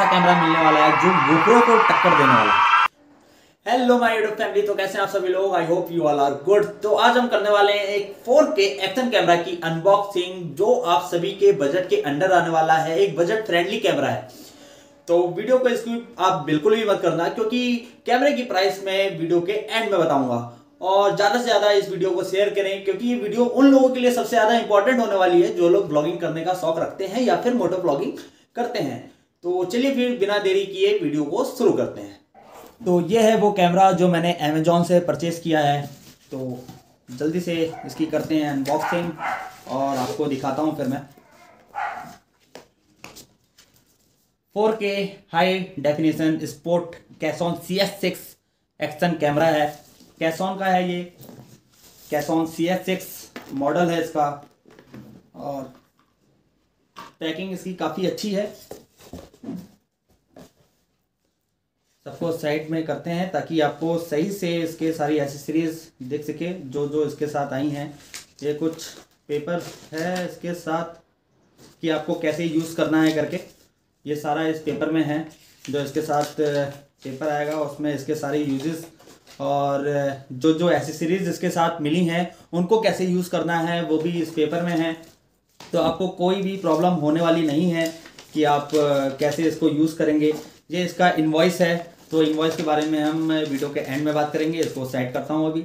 अच्छा कैमरा मिलने वाला है जो GoPro को टक्कर देने वाला है। हेलो माय यूट्यूब फैमिली, तो कैसे हैं आप सभी लोग? I hope you all are good. तो आज हम करने वाले हैं एक 4K एक्शन कैमरा की अनबॉक्सिंग जो आप सभी के बजट के अंडर आने वाला है। एक बजट फ्रेंडली कैमरा है, तो वीडियो को स्किप आप बिल्कुल भी मत करना क्योंकि कैमरे की प्राइस मैं वीडियो के एंड में बताऊंगा। और ज़्यादा से ज़्यादा इस वीडियो को शेयर करें क्योंकि ये वीडियो उन लोगों के लिए सबसे ज़्यादा इंपॉर्टेंट होने वाली है जो लोग ब्लॉगिंग करने का शौक रखते हैं या फिर मोटो ब्लॉगिंग करते हैं। तो चलिए फिर बिना देरी किए वीडियो को शुरू करते हैं। तो ये है वो कैमरा जो मैंने अमेजॉन से परचेज़ किया है। तो जल्दी से इसकी करते हैं अनबॉक्सिंग और आपको दिखाता हूँ। फिर मैं 4K high definition sport Cason CS6 action camera है। कैसॉन का है ये, कैसॉन CS6 मॉडल है इसका। और पैकिंग इसकी काफ़ी अच्छी है। सबको साइड में करते हैं ताकि आपको सही से इसके सारी एसेसरीज दिख सके जो जो इसके साथ आई हैं। ये कुछ पेपर है इसके साथ कि आपको कैसे यूज़ करना है करके, ये सारा इस पेपर में है। जो इसके साथ पेपर आएगा उसमें इसके सारे यूजेस और जो जो एसेसरीज इसके साथ मिली हैं उनको कैसे यूज़ करना है वो भी इस पेपर में है। तो आपको कोई भी प्रॉब्लम होने वाली नहीं है कि आप कैसे इसको यूज़ करेंगे। ये इसका इनवॉइस है, तो इनवॉइस के बारे में हम वीडियो के एंड में बात करेंगे। इसको सेट करता हूँ अभी।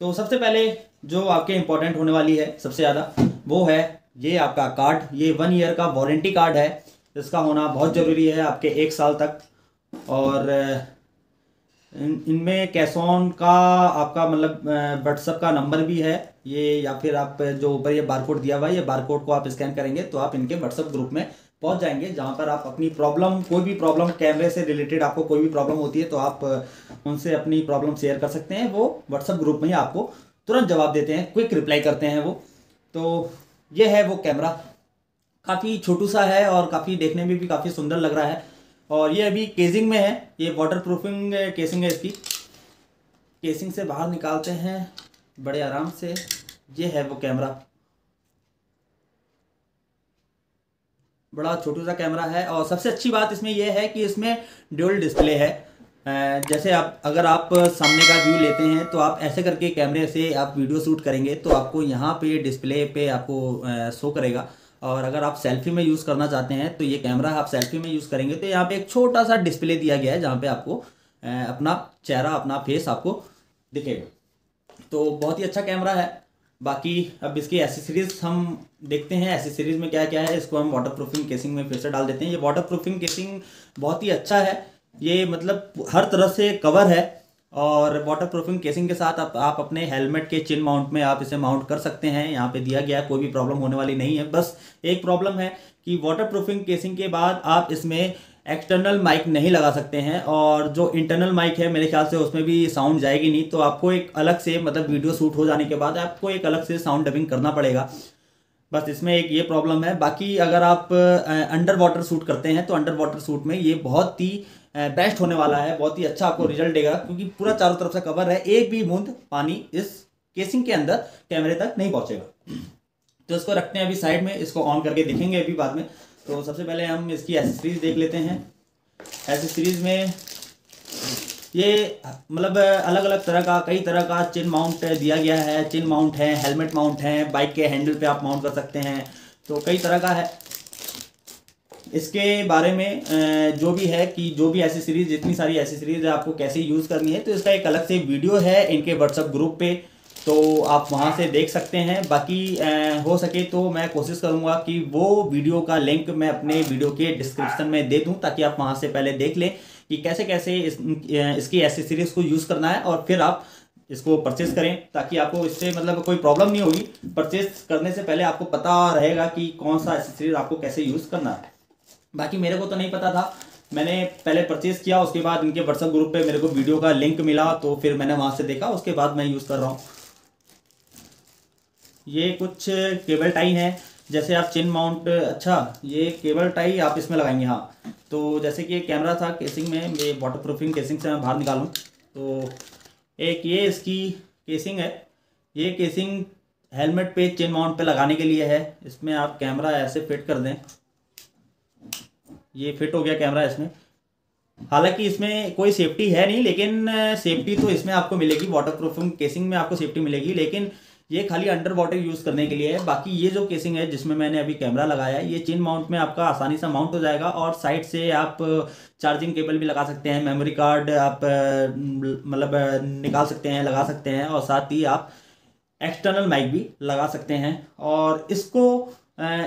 तो सबसे पहले जो आपके इम्पोर्टेंट होने वाली है सबसे ज़्यादा वो है ये आपका कार्ड। ये 1 ईयर का वारंटी कार्ड है, इसका होना बहुत ज़रूरी है आपके 1 साल तक। और इनमें कैसॉन का आपका मतलब व्हाट्सअप का नंबर भी है ये, या फिर आप जो ऊपर ये बारकोड दिया हुआ है ये बारकोड को आप स्कैन करेंगे तो आप इनके व्हाट्सअप ग्रुप में पहुंच जाएंगे जहां पर आप अपनी प्रॉब्लम, कोई भी प्रॉब्लम कैमरे से रिलेटेड आपको कोई भी प्रॉब्लम होती है तो आप उनसे अपनी प्रॉब्लम शेयर कर सकते हैं। वो व्हाट्सअप ग्रुप में ही आपको तुरंत जवाब देते हैं, क्विक रिप्लाई करते हैं वो। तो ये है वो कैमरा, काफ़ी छोटू सा है और काफ़ी देखने में भी काफ़ी सुंदर लग रहा है। और ये अभी केसिंग में है, ये वाटर प्रूफिंग केसिंग है इसकी। केसिंग से बाहर निकालते हैं बड़े आराम से। ये है वो कैमरा, बड़ा छोटू सा कैमरा है। और सबसे अच्छी बात इसमें यह है कि इसमें ड्यूल डिस्प्ले है। जैसे आप अगर आप सामने का व्यू लेते हैं तो आप ऐसे करके कैमरे से आप वीडियो शूट करेंगे तो आपको यहाँ पे डिस्प्ले पे आपको शो करेगा। और अगर आप सेल्फी में यूज़ करना चाहते हैं तो ये कैमरा आप सेल्फी में यूज़ करेंगे तो यहाँ पे एक छोटा सा डिस्प्ले दिया गया है जहाँ पे आपको अपना चेहरा, अपना फेस आपको दिखेगा। तो बहुत ही अच्छा कैमरा है। बाकी अब इसकी एसेसरीज हम देखते हैं। एसेसरीज में क्या क्या है इसको हम वाटर प्रूफिंग केसिंग में फिर से डाल देते हैं। ये वाटर प्रूफिंग केसिंग बहुत ही अच्छा है, ये मतलब हर तरह से कवर है। और वाटर प्रूफिंग केसिंग के साथ आप अपने हेलमेट के चिन माउंट में आप इसे माउंट कर सकते हैं। यहाँ पे दिया गया है, कोई भी प्रॉब्लम होने वाली नहीं है। बस एक प्रॉब्लम है कि वाटर प्रूफिंग केसिंग के बाद आप इसमें एक्सटर्नल माइक नहीं लगा सकते हैं, और जो इंटरनल माइक है मेरे ख्याल से उसमें भी साउंड जाएगी नहीं। तो आपको एक अलग से मतलब वीडियो शूट हो जाने के बाद आपको एक अलग से साउंड डबिंग करना पड़ेगा। बस इसमें एक ये प्रॉब्लम है। बाकी अगर आप अंडर वाटर शूट करते हैं तो अंडर वाटर शूट में ये बहुत ही बेस्ट होने वाला है, बहुत ही अच्छा आपको रिजल्ट देगा क्योंकि पूरा चारों तरफ से कवर है, एक भी बूंद पानी इस केसिंग के अंदर कैमरे तक नहीं पहुंचेगा। तो इसको रखते हैं अभी साइड में, इसको ऑन करके देखेंगे अभी बाद में। तो सबसे पहले हम इसकी एसेसरीज देख लेते हैं। एसेसरीज में ये मतलब अलग अलग तरह का, कई तरह का चिन माउंट दिया गया है। चिन माउंट है, हेलमेट माउंट है, बाइक के हैंडल पर आप माउंट कर सकते हैं, तो कई तरह का है। इसके बारे में जो भी है कि जो भी एसेसरीज, जितनी सारी एसेसरीज है आपको कैसे यूज़ करनी है, तो इसका एक अलग से वीडियो है इनके व्हाट्सएप ग्रुप पे, तो आप वहाँ से देख सकते हैं। बाकी हो सके तो मैं कोशिश करूँगा कि वो वीडियो का लिंक मैं अपने वीडियो के डिस्क्रिप्शन में दे दूँ ताकि आप वहाँ से पहले देख लें कि कैसे कैसे इसकी एसेसरीज को यूज़ करना है और फिर आप इसको परचेज़ करें ताकि आपको इससे मतलब कोई प्रॉब्लम नहीं होगी। परचेज़ करने से पहले आपको पता रहेगा कि कौन सा एसेसरीज आपको कैसे यूज़ करना है। बाकी मेरे को तो नहीं पता था, मैंने पहले परचेज़ किया, उसके बाद इनके व्हाट्सएप ग्रुप पे मेरे को वीडियो का लिंक मिला तो फिर मैंने वहाँ से देखा, उसके बाद मैं यूज़ कर रहा हूँ। ये कुछ केबल टाई हैं, जैसे आप चिन माउंट, अच्छा ये केबल टाई आप इसमें लगाएंगे। हाँ, तो जैसे कि कैमरा था केसिंग में, ये वाटर प्रूफिंग केसिंग से मैं बाहर निकालूँ तो एक ये इसकी केसिंग है। ये केसिंग हेलमेट पर चिन माउंट पर लगाने के लिए है। इसमें आप कैमरा ऐसे फिट कर दें ये फिट हो गया कैमरा इसमें। हालांकि इसमें कोई सेफ्टी है नहीं, लेकिन सेफ्टी तो इसमें आपको मिलेगी, वाटरप्रूफिंग केसिंग में आपको सेफ्टी मिलेगी, लेकिन ये खाली अंडर वाटर यूज़ करने के लिए है। बाकी ये जो केसिंग है जिसमें मैंने अभी कैमरा लगाया है, ये चिन माउंट में आपका आसानी से माउंट हो जाएगा, और साइड से आप चार्जिंग केबल भी लगा सकते हैं, मेमोरी कार्ड आप मतलब निकाल सकते हैं, लगा सकते हैं, और साथ ही आप एक्सटर्नल माइक भी लगा सकते हैं। और इसको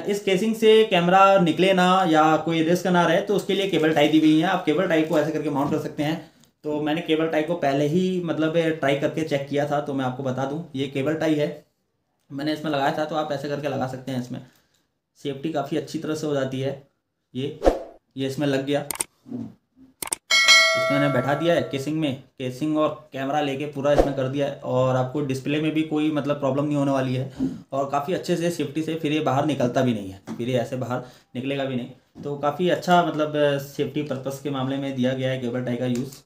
इस केसिंग से कैमरा निकले ना या कोई रिस्क ना रहे, तो उसके लिए केबल टाई दी हुई है, आप केबल टाई को ऐसे करके माउंट कर सकते हैं। तो मैंने केबल टाई को पहले ही मतलब ट्राई करके चेक किया था, तो मैं आपको बता दूं ये केबल टाई है, मैंने इसमें लगाया था, तो आप ऐसे करके लगा सकते हैं। इसमें सेफ्टी काफ़ी अच्छी तरह से हो जाती है। ये इसमें लग गया, इसमें मैंने बैठा दिया है केसिंग में, केसिंग और कैमरा लेके पूरा इसमें कर दिया है, और आपको डिस्प्ले में भी कोई मतलब प्रॉब्लम नहीं होने वाली है, और काफ़ी अच्छे से सेफ्टी से फिर ये बाहर निकलता भी नहीं है, फिर ये ऐसे बाहर निकलेगा भी नहीं। तो काफ़ी अच्छा मतलब सेफ्टी पर्पस के मामले में दिया गया है केबल टाई का यूज़।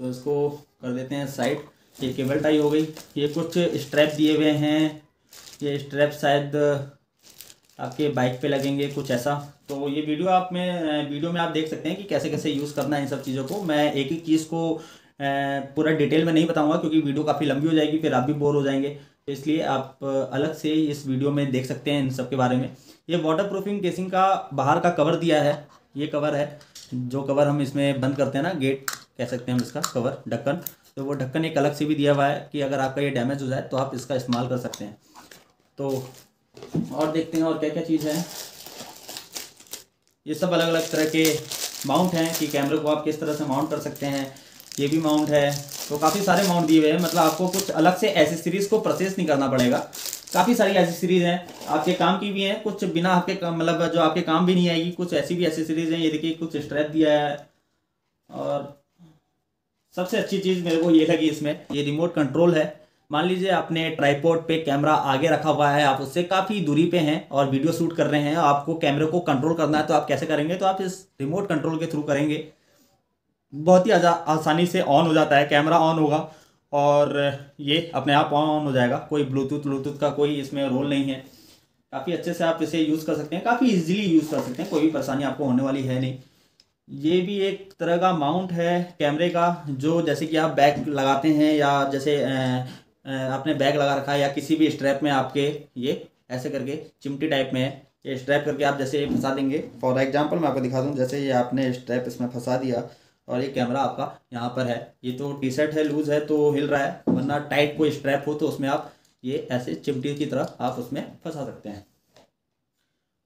तो इसको कर देते हैं साइड। ये केबल टाई हो गई, ये कुछ स्ट्रैप दिए हुए हैं, ये स्ट्रैप शायद आपके बाइक पे लगेंगे कुछ ऐसा। तो ये वीडियो आप में आप देख सकते हैं कि कैसे कैसे यूज़ करना है इन सब चीज़ों को। मैं एक ही चीज़ को पूरा डिटेल में नहीं बताऊंगा क्योंकि वीडियो काफ़ी लंबी हो जाएगी, फिर आप भी बोर हो जाएंगे, तो इसलिए आप अलग से इस वीडियो में देख सकते हैं इन सब के बारे में। ये वाटरप्रूफिंग केसिंग का बाहर का कवर दिया है, ये कवर है जो कवर हम इसमें बंद करते हैं ना, गेट कह सकते हैं हम इसका, कवर ढक्कन, तो वो ढक्कन एक अलग से भी दिया हुआ है कि अगर आपका ये डैमेज हो जाए तो आप इसका इस्तेमाल कर सकते हैं। तो और देखते हैं और क्या क्या चीज़ है। ये सब अलग अलग तरह के माउंट हैं कि कैमरे को आप किस तरह से माउंट कर सकते हैं, ये भी माउंट है, तो काफ़ी सारे माउंट दिए हुए हैं। मतलब आपको कुछ अलग से एसेसरीज़ को प्रोसेस नहीं करना पड़ेगा, काफ़ी सारी एसेसरीज़ हैं आपके काम की भी हैं, कुछ बिना आपके मतलब जो आपके काम भी नहीं आएगी, कुछ ऐसी भी एसेसरीज़ हैं। ये देखिए कुछ स्ट्रैप दिया है, और सबसे अच्छी चीज़ मेरे को ये लगी इसमें, ये रिमोट कंट्रोल है। मान लीजिए आपने ट्राइपॉड पे कैमरा आगे रखा हुआ है, आप उससे काफ़ी दूरी पे हैं और वीडियो शूट कर रहे हैं, आपको कैमरे को कंट्रोल करना है, तो आप कैसे करेंगे, तो आप इस रिमोट कंट्रोल के थ्रू करेंगे। बहुत ही आसानी से ऑन हो जाता है, कैमरा ऑन होगा और ये अपने आप ऑन हो जाएगा, कोई ब्लूटूथ का कोई इसमें रोल नहीं है। काफ़ी अच्छे से आप इसे यूज़ कर सकते हैं, काफ़ी ईजिली यूज़ कर सकते हैं, कोई भी परेशानी आपको होने वाली है नहीं। ये भी एक तरह का माउंट है कैमरे का, जो जैसे कि आप बैग लगाते हैं या जैसे आपने बैग लगा रखा है या किसी भी स्ट्रैप में आपके ये ऐसे करके चिमटी टाइप में है, ये स्ट्रैप करके आप जैसे फंसा देंगे। फॉर एग्जांपल मैं आपको दिखा दूं, जैसे ये आपने स्ट्रैप इसमें फंसा दिया और ये कैमरा आपका यहाँ पर है। ये तो टी शर्ट है, लूज़ है तो हिल रहा है, वरना टाइट कोई स्ट्रैप हो तो उसमें आप ये ऐसे चिमटी की तरह आप उसमें फंसा सकते हैं।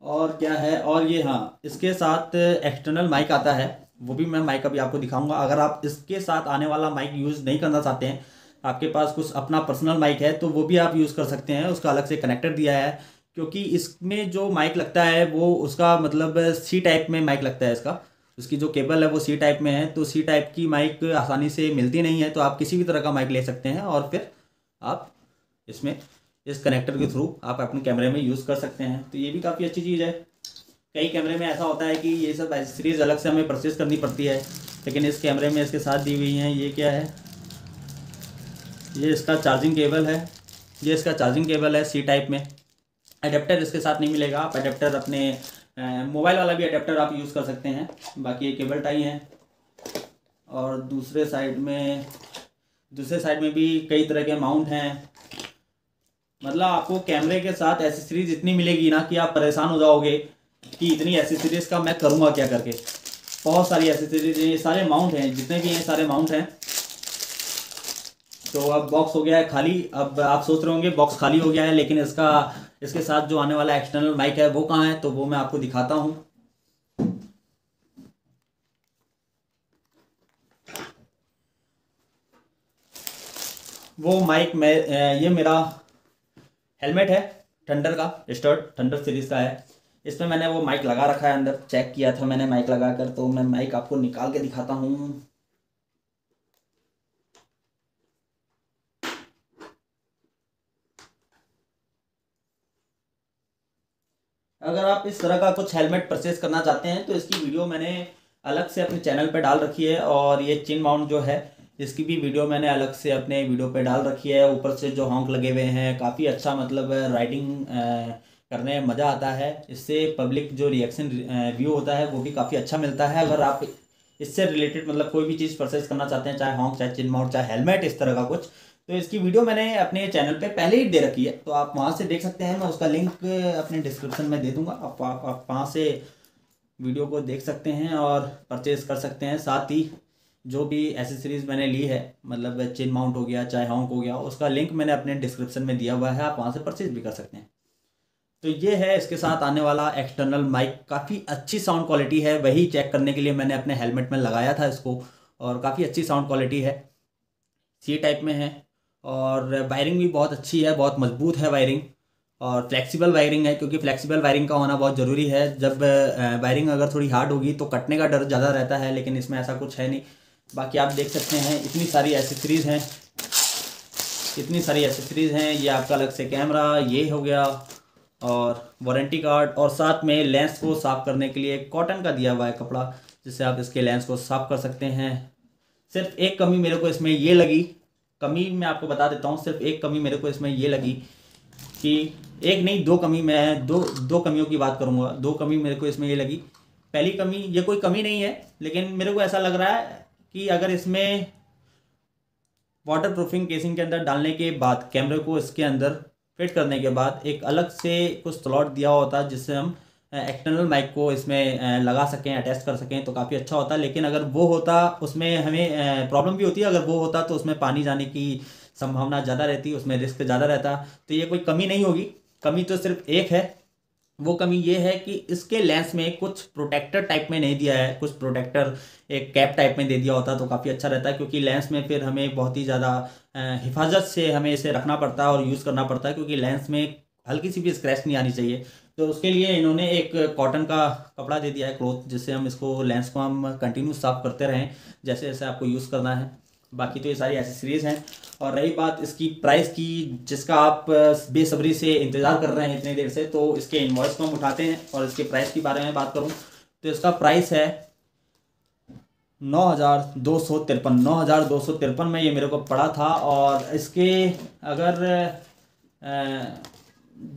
और क्या है, और ये हाँ, इसके साथ एक्सटर्नल माइक आता है, वो भी मैं माइक अभी आपको दिखाऊंगा। अगर आप इसके साथ आने वाला माइक यूज़ नहीं करना चाहते हैं, आपके पास कुछ अपना पर्सनल माइक है, तो वो भी आप यूज़ कर सकते हैं, उसका अलग से कनेक्टर दिया है। क्योंकि इसमें जो माइक लगता है वो उसका मतलब सी टाइप में माइक लगता है, इसका उसकी जो केबल है वो सी टाइप में है, तो सी टाइप की माइक आसानी से मिलती नहीं है, तो आप किसी भी तरह का माइक ले सकते हैं और फिर आप इसमें इस कनेक्टर के थ्रू आप अपने कैमरे में यूज़ कर सकते हैं। तो ये भी काफ़ी अच्छी चीज़ है। कई कैमरे में ऐसा होता है कि ये सब एसेसरीज अलग से हमें परचेज करनी पड़ती है, लेकिन इस कैमरे में इसके साथ दी हुई हैं। ये क्या है, ये इसका चार्जिंग केबल है, ये इसका चार्जिंग केबल है सी टाइप में। एडेप्टर इसके साथ नहीं मिलेगा, आप एडेप्टर अपने मोबाइल वाला भी एडेप्टर आप यूज़ कर सकते हैं। बाकी ये केबल टाई है, और दूसरे साइड में भी कई तरह के माउंट हैं। मतलब आपको कैमरे के साथ एसेसरीज इतनी मिलेगी ना कि आप परेशान हो जाओगे कि इतनी एसेसरीज का मैं करूँगा क्या करके। बहुत सारी एसेसरीज हैं, ये सारे माउंट हैं, जितने भी हैं सारे माउंट हैं। तो अब बॉक्स हो गया है खाली। अब आप सोच रहे होंगे बॉक्स खाली हो गया है, लेकिन इसके साथ जो आने वाला एक्सटर्नल माइक है वो कहाँ है, तो वो मैं आपको दिखाता हूँ। वो माइक में ये मेरा हेलमेट है थंडर का, स्टर्ट थंडर सीरीज का है, इसमें मैंने वो माइक लगा रखा है, अंदर चेक किया था मैंने माइक लगा कर। तो मैं माइक आपको निकाल के दिखाता हूँ। अगर आप इस तरह का कुछ हेलमेट परचेज करना चाहते हैं तो इसकी वीडियो मैंने अलग से अपने चैनल पर डाल रखी है, और ये चिन माउंट जो है इसकी भी वीडियो मैंने अलग से अपने वीडियो पे डाल रखी है। ऊपर से जो हॉन्क लगे हुए हैं, काफ़ी अच्छा मतलब राइडिंग करने में मज़ा आता है। इससे पब्लिक जो रिएक्शन व्यू होता है वो भी काफ़ी अच्छा मिलता है। अगर आप इससे रिलेटेड मतलब कोई भी चीज़ परचेज करना चाहते हैं, चाहे हॉन्क, चाहे चिन माउंट, चाहे हेलमेट, इस तरह का कुछ, तो इसकी वीडियो मैंने अपने चैनल पे पहले ही दे रखी है, तो आप वहाँ से देख सकते हैं। मैं उसका लिंक अपने डिस्क्रिप्शन में दे दूँगा, आप वहाँ से वीडियो को देख सकते हैं और परचेज़ कर सकते हैं। साथ ही जो भी एसेसरीज़ मैंने ली है, मतलब चिन माउंट हो गया, चाहे हॉन्क हो गया, उसका लिंक मैंने अपने डिस्क्रिप्शन में दिया हुआ है, आप वहाँ से परचेज भी कर सकते हैं। तो ये है, इसके साथ आने वाला एक्सटर्नल माइक काफ़ी अच्छी साउंड क्वालिटी है, वही चेक करने के लिए मैंने अपने हेलमेट में लगाया था इसको, और काफ़ी अच्छी साउंड क्वालिटी है, सी टाइप में है, और वायरिंग भी बहुत अच्छी है, बहुत मजबूत है वायरिंग, और फ्लेक्सिबल वायरिंग है, क्योंकि फ्लेक्सिबल वायरिंग का होना बहुत ज़रूरी है। जब वायरिंग अगर थोड़ी हार्ड होगी तो कटने का डर ज़्यादा रहता है, लेकिन इसमें ऐसा कुछ है नहीं। बाकी आप देख सकते हैं इतनी सारी एसेसरीज़ हैं, इतनी सारी एसेसरीज़ हैं। ये आपका अलग से कैमरा, ये हो गया, और वारंटी कार्ड, और साथ में लेंस को साफ़ करने के लिए कॉटन का दिया हुआ है कपड़ा, जिससे आप इसके लेंस को साफ़ कर सकते हैं। सिर्फ एक कमी मेरे को इसमें ये लगी, कमी मैं आपको बता देता हूँ, सिर्फ एक कमी मेरे को इसमें ये लगी कि एक नहीं दो कमी, मैं दो कमियों की बात करूँगा। दो कमी मेरे को इसमें ये लगी। पहली कमी, ये कोई कमी नहीं है, लेकिन मेरे को ऐसा लग रहा है कि अगर इसमें वाटर प्रूफिंग केसिंग के अंदर डालने के बाद, कैमरे को इसके अंदर फिट करने के बाद एक अलग से कुछ स्लॉट दिया होता जिससे हम एक्सटर्नल माइक को इसमें लगा सकें, अटैच कर सकें, तो काफ़ी अच्छा होता। लेकिन अगर वो होता, उसमें हमें प्रॉब्लम भी होती है, अगर वो होता तो उसमें पानी जाने की संभावना ज़्यादा रहती, उसमें रिस्क ज़्यादा रहता। तो ये कोई कमी नहीं होगी, कमी तो सिर्फ एक है। वो कमी ये है कि इसके लेंस में कुछ प्रोटेक्टर टाइप में नहीं दिया है, कुछ प्रोटेक्टर एक कैप टाइप में दे दिया होता तो काफ़ी अच्छा रहता, क्योंकि लेंस में फिर हमें बहुत ही ज़्यादा हिफाजत से हमें इसे रखना पड़ता है और यूज़ करना पड़ता है, क्योंकि लेंस में हल्की सी भी स्क्रैच नहीं आनी चाहिए। तो उसके लिए इन्होंने एक कॉटन का कपड़ा दे दिया है, क्लॉथ, जिससे हम इसको लेंस को हम कंटिन्यू साफ़ करते रहें जैसे जैसे आपको यूज़ करना है। बाकी तो ये सारी एसेसरीज़ हैं। और रही बात इसकी प्राइस की, जिसका आप बेसब्री से इंतज़ार कर रहे हैं इतनी देर से, तो इसके इन्वॉइस को हम उठाते हैं और इसके प्राइस के बारे में बात करूँ तो इसका प्राइस है 9,253। 9,253 में ये मेरे को पड़ा था। और इसके अगर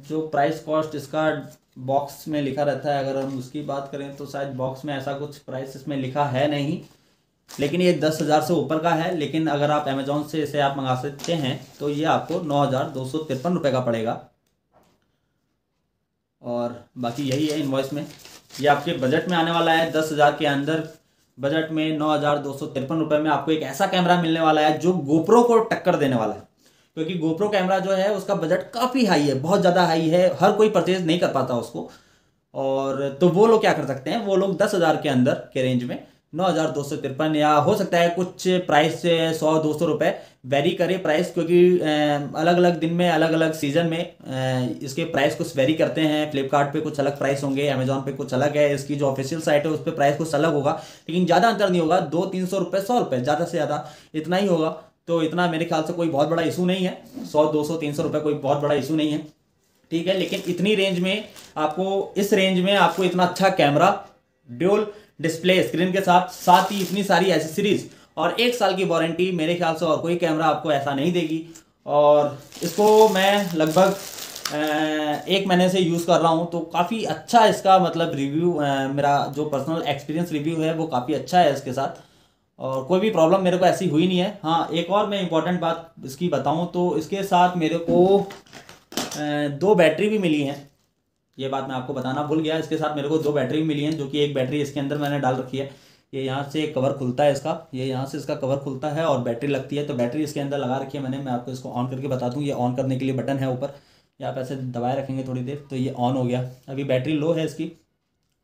जो प्राइस कॉस्ट इसका बॉक्स में लिखा रहता है, अगर हम उसकी बात करें तो शायद बॉक्स में ऐसा कुछ प्राइस इसमें लिखा है नहीं, लेकिन ये 10,000 से ऊपर का है। लेकिन अगर आप अमेज़ॉन से इसे आप मंगा सकते हैं तो ये आपको 9,253 रुपये का पड़ेगा। और बाकी यही है इनवॉइस में, ये आपके बजट में आने वाला है 10,000 के अंदर। बजट में 9,253 रुपये में आपको एक ऐसा कैमरा मिलने वाला है जो गोप्रो को टक्कर देने वाला है, क्योंकि गोप्रो कैमरा जो है उसका बजट काफ़ी हाई है, बहुत ज़्यादा हाई है, हर कोई परचेज नहीं कर पाता उसको। और तो वो लोग क्या कर सकते हैं, वो लोग 10,000 के अंदर के रेंज में 9,253, या हो सकता है कुछ प्राइस 100-200 रुपये वेरी करे प्राइस, क्योंकि अलग अलग दिन में, अलग अलग सीज़न में इसके प्राइस कुछ वेरी करते हैं। फ्लिपकार्ट पे कुछ अलग प्राइस होंगे, अमेज़ॉन पे कुछ अलग है, इसकी जो ऑफिशियल साइट है उस पर प्राइस कुछ अलग होगा, लेकिन ज़्यादा अंतर नहीं होगा, 200-300 रुपये, 100 रुपये ज़्यादा से ज़्यादा इतना ही होगा। तो इतना मेरे ख्याल से कोई बहुत बड़ा इशू नहीं है, 100-200-300 रुपये कोई बहुत बड़ा इशू नहीं है, ठीक है। लेकिन इतनी रेंज में आपको, इस रेंज में आपको इतना अच्छा कैमरा, ड्यूल डिस्प्ले स्क्रीन के साथ ही इतनी सारी एसेसरीज और 1 साल की वारंटी, मेरे ख्याल से और कोई कैमरा आपको ऐसा नहीं देगी। और इसको मैं लगभग 1 महीने से यूज़ कर रहा हूँ, तो काफ़ी अच्छा इसका मतलब रिव्यू, मेरा जो पर्सनल एक्सपीरियंस रिव्यू है वो काफ़ी अच्छा है इसके साथ, और कोई भी प्रॉब्लम मेरे को ऐसी हुई नहीं है। हाँ, एक और मैं इम्पॉर्टेंट बात इसकी बताऊँ तो इसके साथ मेरे को 2 बैटरी भी मिली हैं, ये बात मैं आपको बताना भूल गया। इसके साथ मेरे को 2 बैटरी मिली हैं, जो कि एक बैटरी इसके अंदर मैंने डाल रखी है। ये यहाँ से कवर खुलता है इसका, ये यहाँ से इसका कवर खुलता है और बैटरी लगती है, तो बैटरी इसके अंदर लगा रखी है मैंने। मैं आपको इसको ऑन करके बता दूँ, ये ऑन करने के लिए बटन है ऊपर, या आप ऐसे दबाए रखेंगे थोड़ी देर तो ये ऑन हो गया। अभी बैटरी लो है इसकी।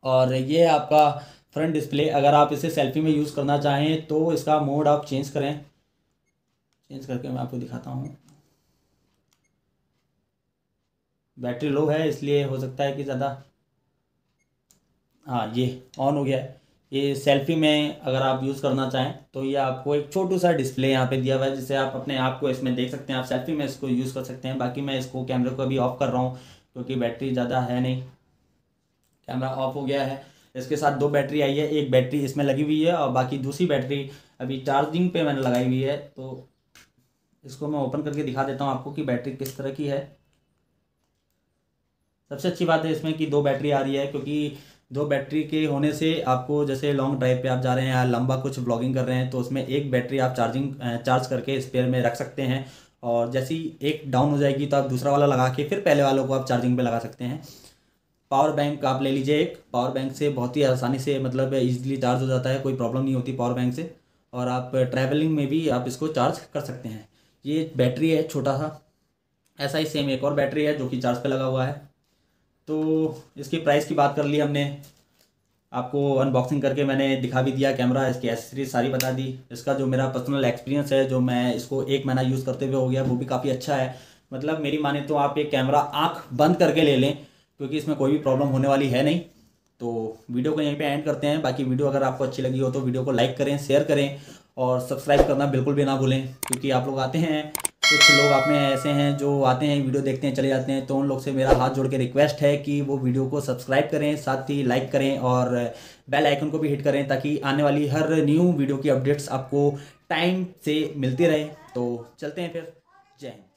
और ये है आपका फ्रंट डिस्प्ले, अगर आप इसे सेल्फी में यूज़ करना चाहें तो इसका मोड आप चेंज करें, चेंज करके मैं आपको दिखाता हूँ। बैटरी लो है इसलिए हो सकता है कि ज़्यादा, हाँ ये ऑन हो गया है। ये सेल्फी में अगर आप यूज़ करना चाहें तो ये आपको एक छोटू सा डिस्प्ले यहाँ पे दिया हुआ है, जिससे आप अपने आप को इसमें देख सकते हैं, आप सेल्फी में इसको यूज़ कर सकते हैं। बाकी मैं इसको कैमरे को अभी ऑफ़ कर रहा हूँ क्योंकि बैटरी ज़्यादा है नहीं, कैमरा ऑफ हो गया है। इसके साथ 2 बैटरी आई है, एक बैटरी इसमें लगी हुई है और बाकी दूसरी बैटरी अभी चार्जिंग पर मैंने लगाई हुई है। तो इसको मैं ओपन करके दिखा देता हूँ आपको कि बैटरी किस तरह की है। सबसे अच्छी बात है इसमें कि दो बैटरी आ रही है, क्योंकि दो बैटरी के होने से आपको जैसे लॉन्ग ड्राइव पे आप जा रहे हैं या लंबा कुछ ब्लॉगिंग कर रहे हैं तो उसमें एक बैटरी आप चार्ज करके स्पेयर में रख सकते हैं, और जैसी एक डाउन हो जाएगी तो आप दूसरा वाला लगा के फिर पहले वालों को आप चार्जिंग पे लगा सकते हैं। पावर बैंक आप ले लीजिए, एक पावर बैंक से बहुत ही आसानी से मतलब ईजिली चार्ज हो जाता है, कोई प्रॉब्लम नहीं होती पावर बैंक से, और आप ट्रैवलिंग में भी आप इसको चार्ज कर सकते हैं। ये बैटरी है छोटा सा, ऐसा ही सेम एक और बैटरी है जो कि चार्ज पे लगा हुआ है। तो इसकी प्राइस की बात कर ली हमने, आपको अनबॉक्सिंग करके मैंने दिखा भी दिया कैमरा, इसकी एसेसरीज सारी बता दी। इसका जो मेरा पर्सनल एक्सपीरियंस है जो मैं इसको 1 महीना यूज़ करते हुए हो गया वो भी काफ़ी अच्छा है। मतलब मेरी माने तो आप ये कैमरा आँख बंद करके ले लें क्योंकि इसमें कोई भी प्रॉब्लम होने वाली है नहीं। तो वीडियो को यहीं पे एंड करते हैं। बाकी वीडियो अगर आपको अच्छी लगी हो तो वीडियो को लाइक करें, शेयर करें और सब्सक्राइब करना बिल्कुल भी ना भूलें, क्योंकि आप लोग आते हैं, कुछ लोग आप में ऐसे हैं जो आते हैं वीडियो देखते हैं चले जाते हैं, तो उन लोग से मेरा हाथ जोड़ के रिक्वेस्ट है कि वो वीडियो को सब्सक्राइब करें, साथ ही लाइक करें और बेल आइकन को भी हिट करें ताकि आने वाली हर न्यू वीडियो की अपडेट्स आपको टाइम से मिलती रहे। तो चलते हैं फिर, जय हिंद।